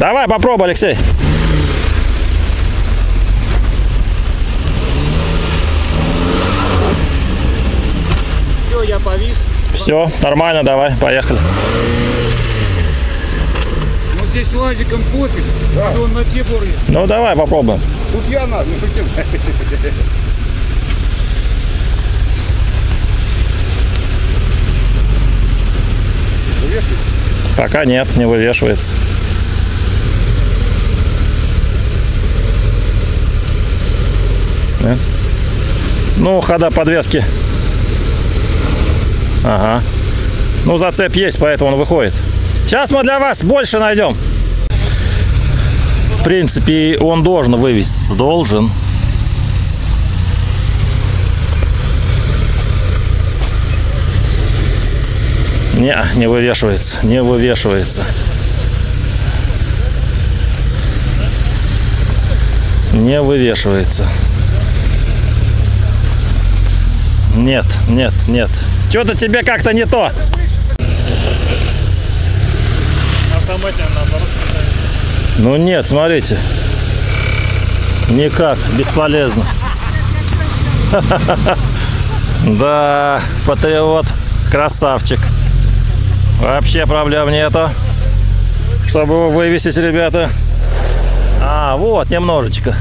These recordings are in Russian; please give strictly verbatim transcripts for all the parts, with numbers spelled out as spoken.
Давай попробуй, Алексей. Все, я повис. Все, нормально, давай, поехали. Ну здесь лазиком пофиг, да. Он на те буре. Ну давай попробуем. Тут я надо, не шутим. Пока нет, не вывешивается. Ну, хода подвески. Ага. Ну, зацеп есть, поэтому он выходит. Сейчас мы для вас больше найдем. В принципе, он должен вывеситься. Должен. Не, не вывешивается, не вывешивается. Не вывешивается. Нет, нет, нет. Что-то тебе как-то не то. Ну нет, смотрите. Никак, бесполезно. Да, Патриот, красавчик. Вообще проблем нету, чтобы его вывесить, ребята. А, вот, немножечко.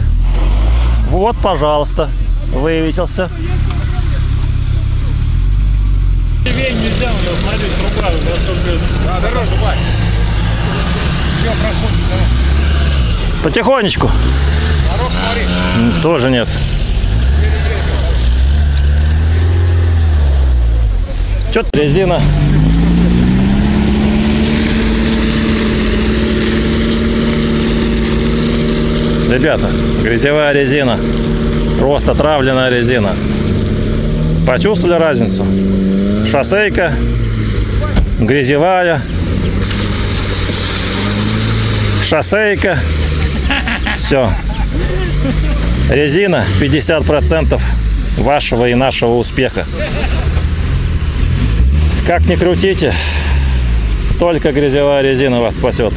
Вот, пожалуйста, вывесился. Потихонечку. Тоже нет. Что-то резина. Ребята, грязевая резина, просто травленная резина. Почувствовали разницу? Шоссейка, грязевая, шоссейка, все. Резина пятьдесят процентов вашего и нашего успеха. Как ни крутите, только грязевая резина вас спасет.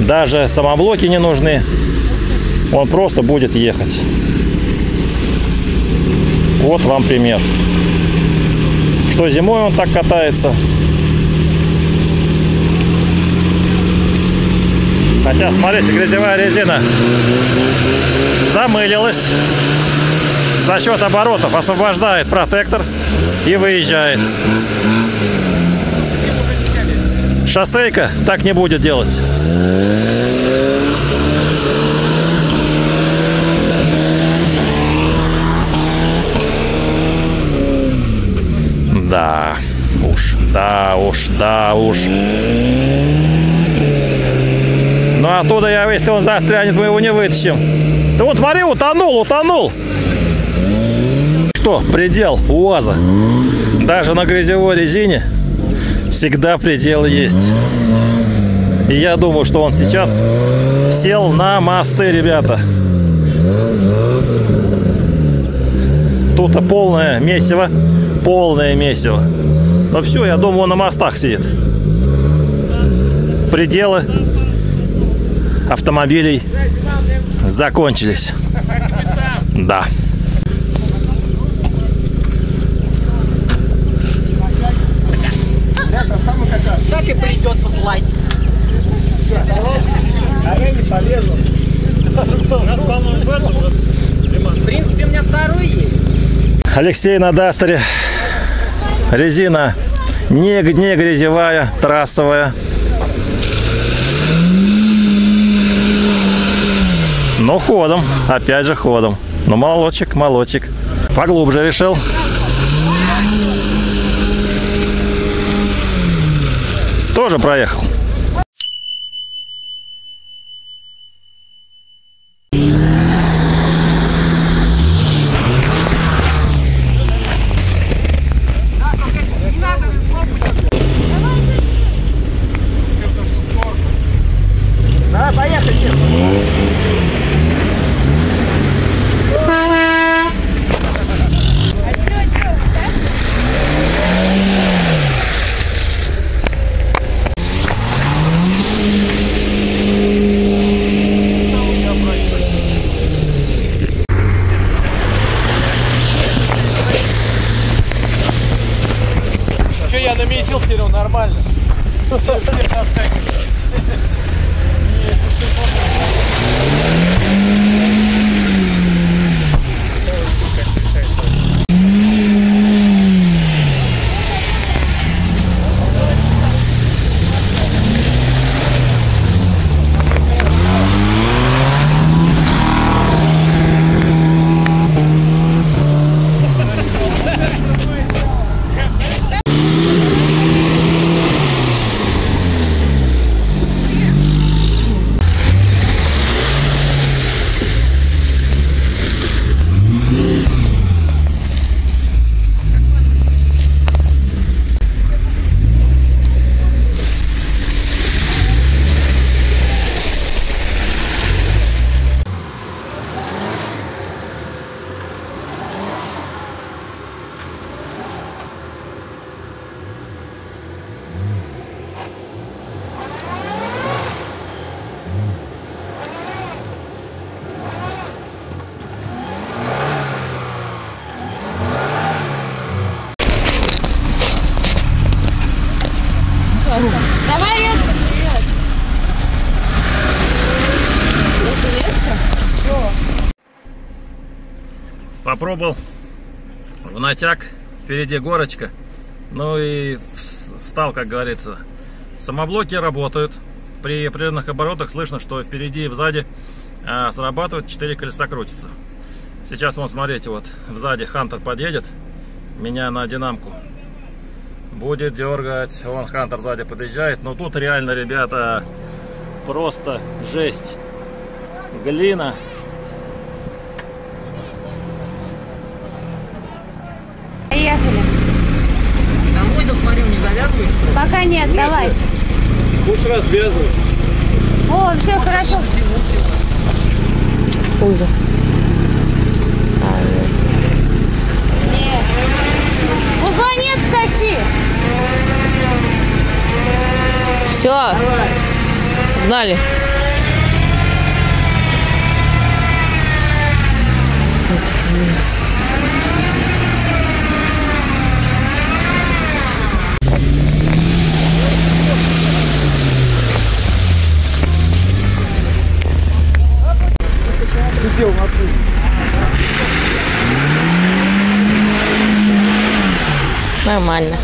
Даже самоблоки не нужны. Он просто будет ехать. Вот вам пример. Что зимой он так катается. Хотя, смотрите, грязевая резина замылилась. За счет оборотов освобождает протектор и выезжает. Шоссейка так не будет делать. Да уж, да уж, да уж. Ну оттуда, я, если он застрянет, мы его не вытащим. Да вот смотри, утонул, утонул. Что, предел УАЗа? Даже на грязевой резине всегда предел есть. И я думаю, что он сейчас сел на мосты, ребята. Тут-то полное месиво. Полное месиво. Но все, я думаю, он на мостах сидит. Пределы автомобилей закончились. Да. Так и придется слазить. А я не полезу. В принципе, у меня второй есть. Алексей на Дастере. Резина не, не грязевая, трассовая. Но ходом, опять же ходом. Но молодчик, молодчик. Поглубже решил. Тоже проехал. на меня сил потерял, нормально. Все, все оставили. Давай резко! Резко, резко? Все. Попробовал в натяг, впереди горочка. Ну и встал, как говорится. Самоблоки работают. При определенных оборотах слышно, что впереди и сзади срабатывают, четыре колеса крутятся. Сейчас вон, смотрите, вот сзади Хантер подъедет меня на динамку. Будет дергать, вон Хантер сзади подъезжает. Но тут реально, ребята, просто жесть. Глина. Поехали. Там узел, смотрю, не завязывает? Пока нет, нет, давай. Нет. Будешь развязывать. О, все, вот хорошо. Узел. Узла нет, тащи. Все. Давай. Погнали. Нормально.